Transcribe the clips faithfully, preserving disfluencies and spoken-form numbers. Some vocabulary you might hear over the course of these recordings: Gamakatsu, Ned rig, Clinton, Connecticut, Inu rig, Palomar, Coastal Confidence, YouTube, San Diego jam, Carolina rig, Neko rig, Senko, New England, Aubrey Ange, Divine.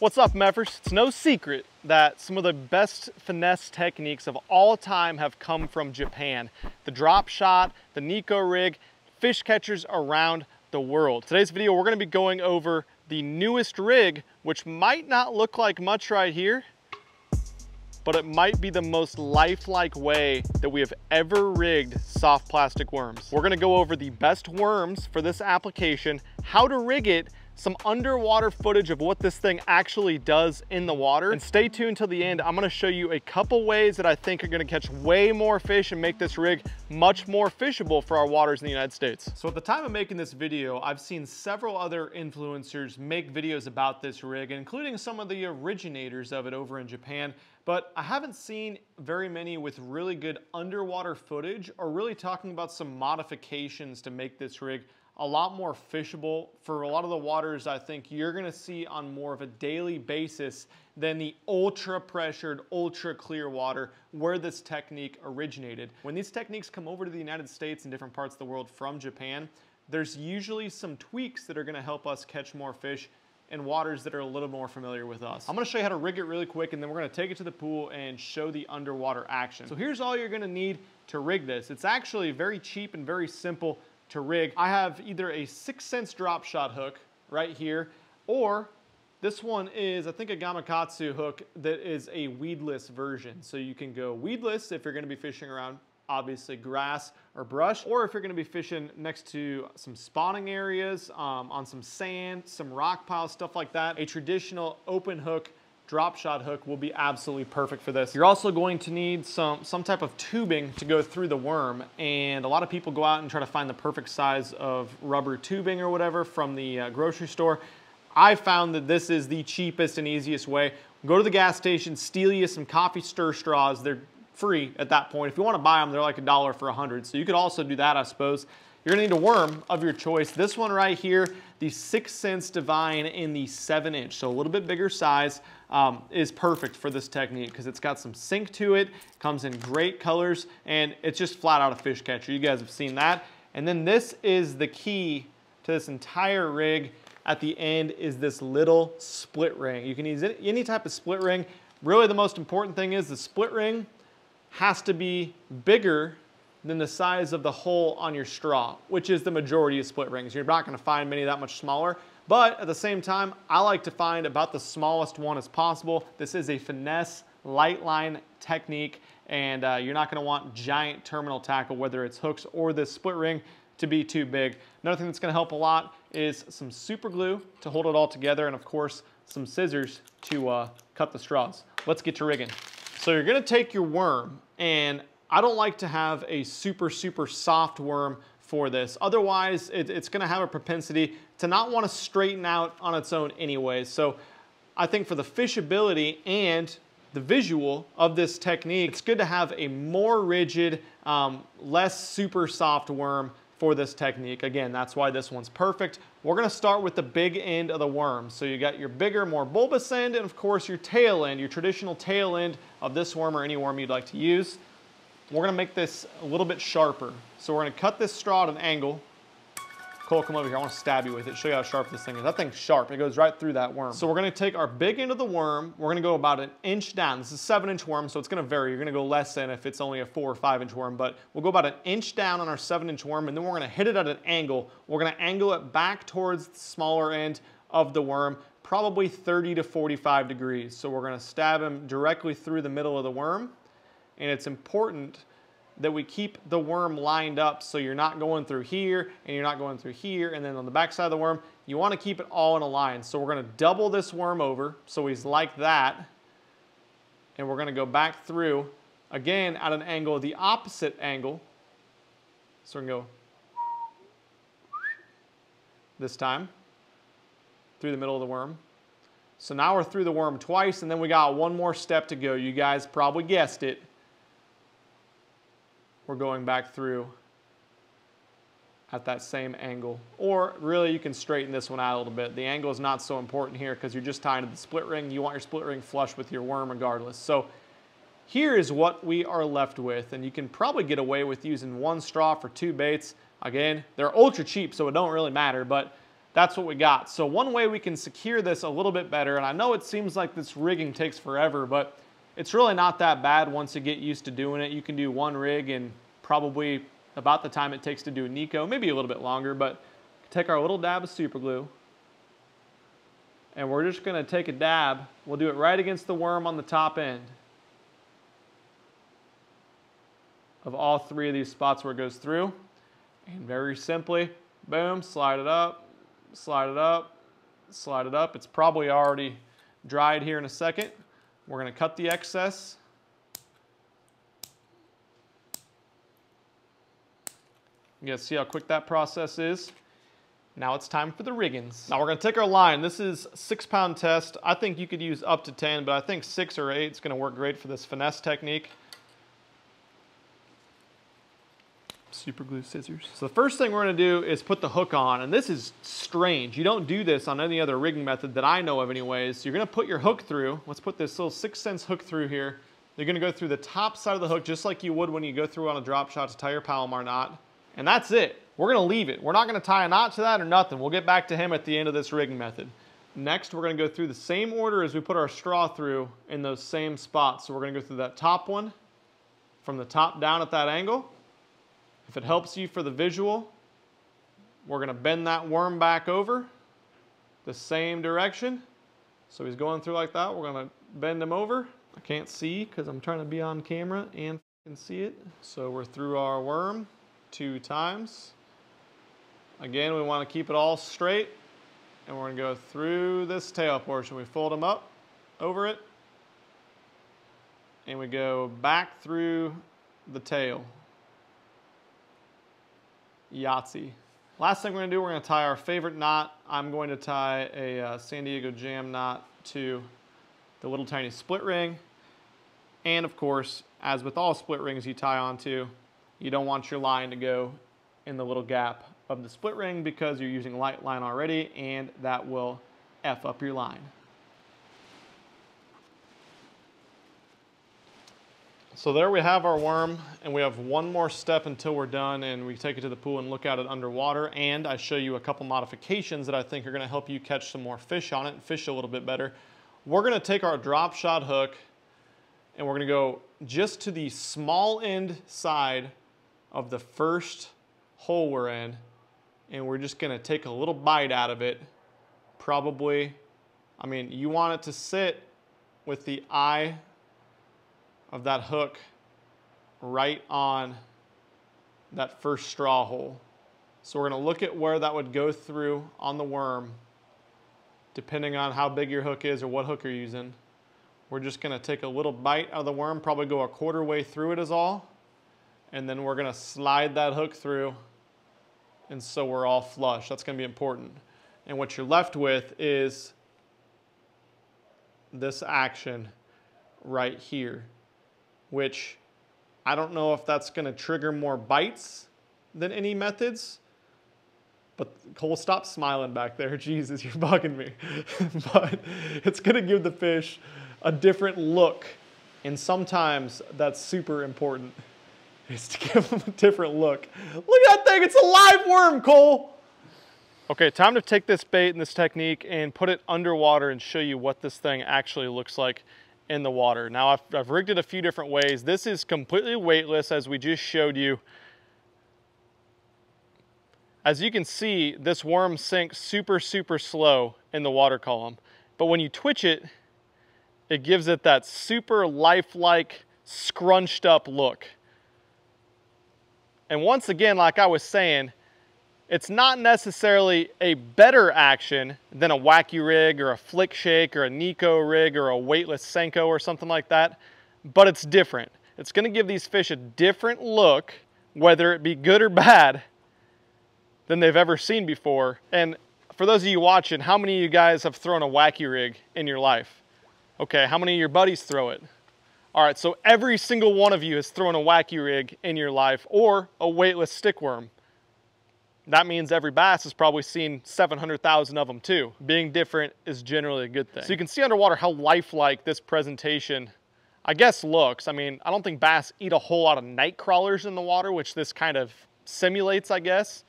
What's up, Meffers? It's no secret that some of the best finesse techniques of all time have come from Japan. The drop shot, the Neko rig, fish catchers around the world. Today's video, we're gonna be going over the newest rig, which might not look like much right here, but it might be the most lifelike way that we have ever rigged soft plastic worms. We're gonna go over the best worms for this application, how to rig it, some underwater footage of what this thing actually does in the water. And stay tuned till the end. I'm gonna show you a couple ways that I think are gonna catch way more fish and make this rig much more fishable for our waters in the United States. So at the time of making this video, I've seen several other influencers make videos about this rig, including some of the originators of it over in Japan. But I haven't seen very many with really good underwater footage or really talking about some modifications to make this rig a lot more fishable for a lot of the waters I think you're gonna see on more of a daily basis than the ultra pressured, ultra clear water where this technique originated. When these techniques come over to the United States and different parts of the world from Japan, there's usually some tweaks that are gonna help us catch more fish in waters that are a little more familiar with us. I'm gonna show you how to rig it really quick, and then we're gonna take it to the pool and show the underwater action. So here's all you're gonna need to rig this. It's actually very cheap and very simple to rig. I have either a six inch drop shot hook right here, or this one is, I think, a Gamakatsu hook that is a weedless version. So you can go weedless if you're gonna be fishing around, obviously, grass or brush, or if you're gonna be fishing next to some spawning areas, um, on some sand, some rock piles, stuff like that. A traditional open hook, drop shot hook will be absolutely perfect for this. You're also going to need some, some type of tubing to go through the worm. And a lot of people go out and try to find the perfect size of rubber tubing or whatever from the uh, grocery store. I found that this is the cheapest and easiest way. Go to the gas station, steal you some coffee stir straws. They're free at that point. If you wanna buy them, they're like a dollar for a hundred. So you could also do that, I suppose. You're gonna need a worm of your choice. This one right here, the six inch Divine in the seven inch, so a little bit bigger size, um, is perfect for this technique because it's got some sink to it, comes in great colors, and it's just flat out a fish catcher. You guys have seen that. And then this is the key to this entire rig. At the end is this little split ring. You can use any type of split ring. Really the most important thing is the split ring has to be bigger than the size of the hole on your straw, which is the majority of split rings. You're not gonna find many that much smaller, but at the same time, I like to find about the smallest one as possible. This is a finesse light line technique, and uh, you're not gonna want giant terminal tackle, whether it's hooks or this split ring, to be too big. Another thing that's gonna help a lot is some super glue to hold it all together, and of course, some scissors to uh, cut the straws. Let's get to rigging. So you're gonna take your worm, and I don't like to have a super, super soft worm for this. Otherwise, it, it's gonna have a propensity to not wanna straighten out on its own anyways. So I think for the fishability and the visual of this technique, it's good to have a more rigid, um, less super soft worm for this technique. Again, that's why this one's perfect. We're gonna start with the big end of the worm. So you got your bigger, more bulbous end, and of course your tail end, your traditional tail end of this worm or any worm you'd like to use. We're gonna make this a little bit sharper. So we're gonna cut this straw at an angle. Cole, come over here, I wanna stab you with it, show you how sharp this thing is. That thing's sharp, it goes right through that worm. So we're gonna take our big end of the worm, we're gonna go about an inch down. This is a seven inch worm, so it's gonna vary. You're gonna go less than if it's only a four or five inch worm, but we'll go about an inch down on our seven inch worm, and then we're gonna hit it at an angle. We're gonna angle it back towards the smaller end of the worm, probably thirty to forty-five degrees. So we're gonna stab him directly through the middle of the worm. And it's important that we keep the worm lined up so you're not going through here and you're not going through here, and then on the back side of the worm, you wanna keep it all in a line. So we're gonna double this worm over, so he's like that, and we're gonna go back through, again, at an angle, the opposite angle. So we're gonna go this time, through the middle of the worm. So now we're through the worm twice, and then we got one more step to go. You guys probably guessed it. We're going back through at that same angle. Or really, you can straighten this one out a little bit. The angle is not so important here because you're just tying to the split ring. You want your split ring flush with your worm regardless. So here is what we are left with, and you can probably get away with using one straw for two baits. Again, they're ultra cheap, so it don't really matter, but that's what we got. So one way we can secure this a little bit better, and I know it seems like this rigging takes forever, but it's really not that bad once you get used to doing it. You can do one rig in probably about the time it takes to do a Neko, maybe a little bit longer, but take our little dab of super glue, and we're just gonna take a dab. We'll do it right against the worm on the top end of all three of these spots where it goes through. And very simply, boom, slide it up, slide it up, slide it up. It's probably already dried here in a second. We're gonna cut the excess. You guys see how quick that process is? Now it's time for the riggins. Now we're gonna take our line. This is six pound test. I think you could use up to ten, but I think six or eight is gonna work great for this finesse technique. Super glue scissors. So the first thing we're gonna do is put the hook on, and this is strange. You don't do this on any other rigging method that I know of anyways. You're gonna put your hook through. Let's put this little six cents hook through here. You're gonna go through the top side of the hook just like you would when you go through on a drop shot to tie your Palomar knot. And that's it. We're gonna leave it. We're not gonna tie a knot to that or nothing. We'll get back to him at the end of this rigging method. Next, we're gonna go through the same order as we put our straw through in those same spots. So we're gonna go through that top one from the top down at that angle. If it helps you for the visual, we're gonna bend that worm back over the same direction. So he's going through like that. We're gonna bend him over. I can't see because I'm trying to be on camera and f***ing see it. So we're through our worm two times. Again, we want to keep it all straight, and we're going to go through this tail portion. We fold them up over it, and we go back through the tail. Yahtzee. Last thing we're going to do, we're going to tie our favorite knot. I'm going to tie a uh, San Diego jam knot to the little tiny split ring. And of course, as with all split rings you tie onto, you don't want your line to go in the little gap of the split ring because you're using light line already, and that will F up your line. So there we have our worm, and we have one more step until we're done and we take it to the pool and look at it underwater, and I show you a couple modifications that I think are gonna help you catch some more fish on it and fish a little bit better. We're gonna take our drop shot hook and we're gonna go just to the small end side of the first hole we're in, and we're just gonna take a little bite out of it. Probably, I mean, you want it to sit with the eye of that hook right on that first straw hole. So we're gonna look at where that would go through on the worm, depending on how big your hook is or what hook you're using. We're just gonna take a little bite out of the worm, probably go a quarter way through it is all, and then we're gonna slide that hook through, and so we're all flush. That's gonna be important. And what you're left with is this action right here, which I don't know if that's gonna trigger more bites than any methods, but Cole, stop smiling back there. Jesus, you're bugging me. But it's gonna give the fish a different look, and sometimes that's super important, is to give them a different look. Look at that thing, it's a live worm, Cole. Okay, time to take this bait and this technique and put it underwater and show you what this thing actually looks like in the water. Now, I've, I've rigged it a few different ways. This is completely weightless, as we just showed you. As you can see, this worm sinks super, super slow in the water column. But when you twitch it, it gives it that super lifelike, scrunched up look. And once again, like I was saying, it's not necessarily a better action than a wacky rig or a flick shake or a Neko rig or a weightless Senko or something like that, but it's different. It's gonna give these fish a different look, whether it be good or bad, than they've ever seen before. And for those of you watching, how many of you guys have thrown a wacky rig in your life? Okay, how many of your buddies throw it? All right, so every single one of you has thrown a wacky rig in your life or a weightless stick worm. That means every bass has probably seen seven hundred thousand of them too. Being different is generally a good thing. So you can see underwater how lifelike this presentation, I guess, looks. I mean, I don't think bass eat a whole lot of night crawlers in the water, which this kind of simulates, I guess.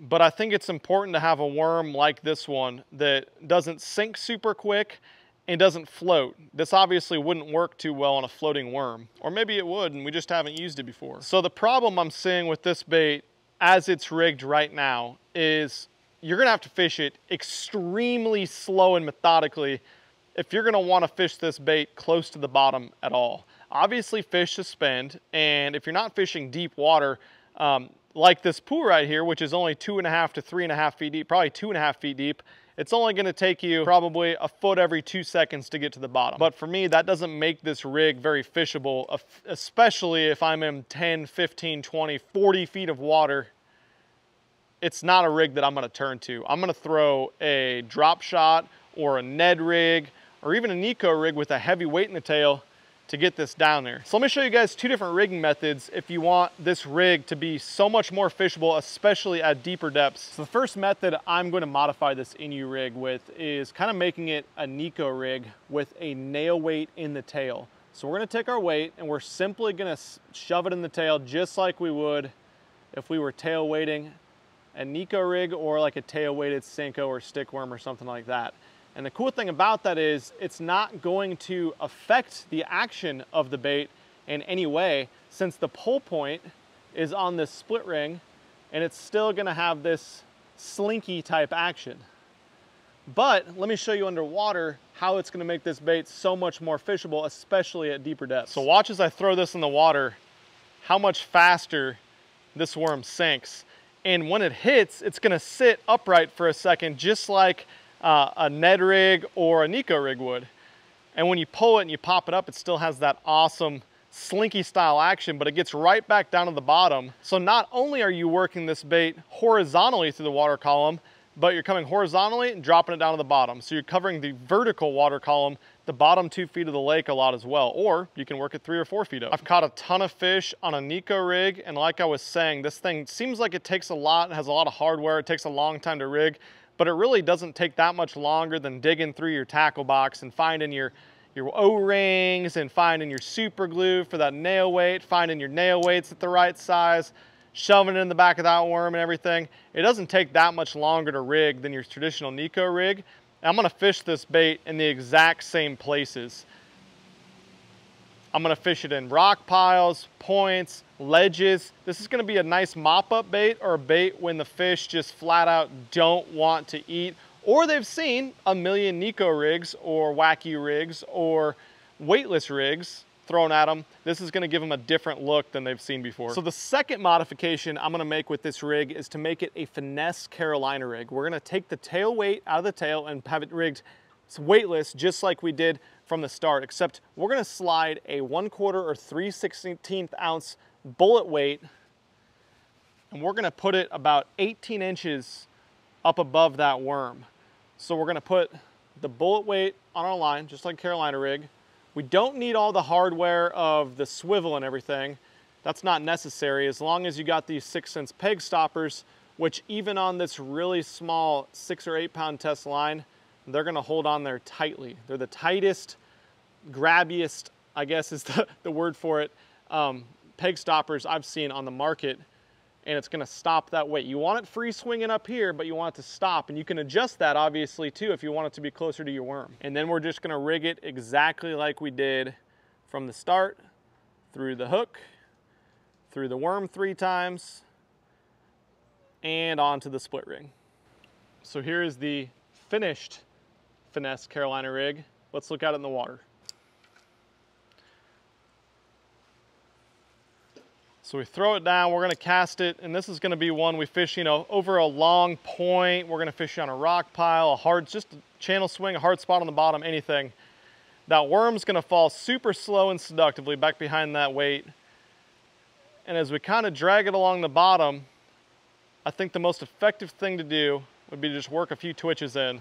but I think it's important to have a worm like this one that doesn't sink super quick and doesn't float. This obviously wouldn't work too well on a floating worm, or maybe it would and we just haven't used it before. So the problem I'm seeing with this bait as it's rigged right now is you're gonna have to fish it extremely slow and methodically if you're gonna wanna fish this bait close to the bottom at all. Obviously fish suspend, and if you're not fishing deep water, um, like this pool right here, which is only two and a half to three and a half feet deep, probably two and a half feet deep, it's only gonna take you probably a foot every two seconds to get to the bottom. But for me, that doesn't make this rig very fishable, especially if I'm in ten, fifteen, twenty, forty feet of water. It's not a rig that I'm gonna turn to. I'm gonna throw a drop shot or a Ned rig or even a Neko rig with a heavy weight in the tail to get this down there. So let me show you guys two different rigging methods if you want this rig to be so much more fishable, especially at deeper depths. So the first method I'm going to modify this Inu rig with is kind of making it a Neko rig with a nail weight in the tail. So we're going to take our weight and we're simply going to shove it in the tail just like we would if we were tail weighting a Neko rig or like a tail weighted Senko or stick worm or something like that. And the cool thing about that is it's not going to affect the action of the bait in any way, since the pull point is on this split ring and it's still gonna have this slinky type action. But let me show you underwater how it's gonna make this bait so much more fishable, especially at deeper depths. So watch as I throw this in the water, how much faster this worm sinks. And when it hits, it's gonna sit upright for a second, just like Uh, a Ned rig or a Neko rig would. And when you pull it and you pop it up, it still has that awesome slinky style action, but it gets right back down to the bottom. So not only are you working this bait horizontally through the water column, but you're coming horizontally and dropping it down to the bottom. So you're covering the vertical water column, the bottom two feet of the lake a lot as well, or you can work it three or four feet up. I've caught a ton of fish on a Neko rig, and like I was saying, this thing seems like it takes a lot, it has a lot of hardware, it takes a long time to rig, but it really doesn't take that much longer than digging through your tackle box and finding your, your O-rings and finding your super glue for that nail weight, finding your nail weights at the right size, shoving it in the back of that worm and everything. It doesn't take that much longer to rig than your traditional Neko rig. I'm gonna fish this bait in the exact same places. I'm gonna fish it in rock piles, points, ledges. This is gonna be a nice mop-up bait, or a bait when the fish just flat out don't want to eat, or they've seen a million Neko rigs or wacky rigs or weightless rigs thrown at them. This is gonna give them a different look than they've seen before. So the second modification I'm gonna make with this rig is to make it a finesse Carolina rig. We're gonna take the tail weight out of the tail and have it rigged it's weightless, just like we did from the start, except we're gonna slide a one quarter or three sixteenth ounce bullet weight, and we're gonna put it about eighteen inches up above that worm. So we're gonna put the bullet weight on our line, just like Carolina rig. We don't need all the hardware of the swivel and everything. That's not necessary, as long as you got these six inch peg stoppers, which even on this really small six or eight pound test line, they're gonna hold on there tightly. They're the tightest, grabbiest, I guess is the, the word for it, um, peg stoppers I've seen on the market, and it's gonna stop that weight. You want it free swinging up here, but you want it to stop, and you can adjust that obviously too if you want it to be closer to your worm. And then we're just gonna rig it exactly like we did from the start, through the hook, through the worm three times, and onto the split ring. So here is the finished finesse Carolina rig. Let's look at it in the water. So we throw it down, we're gonna cast it, and this is gonna be one we fish, you know, over a long point. We're gonna fish on a rock pile, a hard, just a channel swing, a hard spot on the bottom, anything. That worm's gonna fall super slow and seductively back behind that weight. And as we kind of drag it along the bottom, I think the most effective thing to do would be to just work a few twitches in,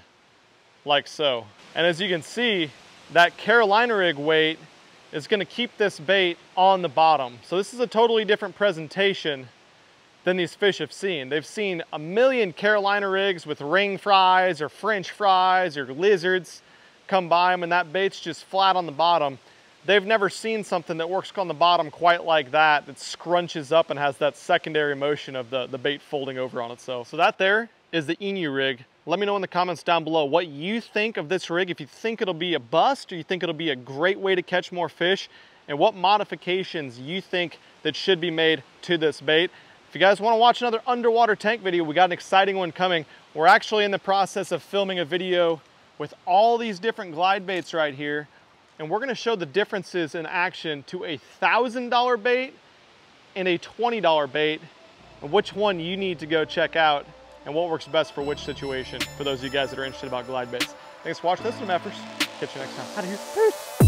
like so. And as you can see, that Carolina rig weight is gonna keep this bait on the bottom. So this is a totally different presentation than these fish have seen. They've seen a million Carolina rigs with ring fries or French fries or lizards come by them, and that bait's just flat on the bottom. They've never seen something that works on the bottom quite like that, that scrunches up and has that secondary motion of the, the bait folding over on itself. So that there is the Inu rig. Let me know in the comments down below what you think of this rig, if you think it'll be a bust or you think it'll be a great way to catch more fish, and what modifications you think that should be made to this bait. If you guys want to watch another underwater tank video, we got an exciting one coming. We're actually in the process of filming a video with all these different glide baits right here, and we're gonna show the differences in action to a one thousand dollar bait and a twenty dollar bait, and which one you need to go check out and what works best for which situation, for those of you guys that are interested about glide baits. Thanks for watching this one, Mappers. Catch you next time. Out of here. Peace.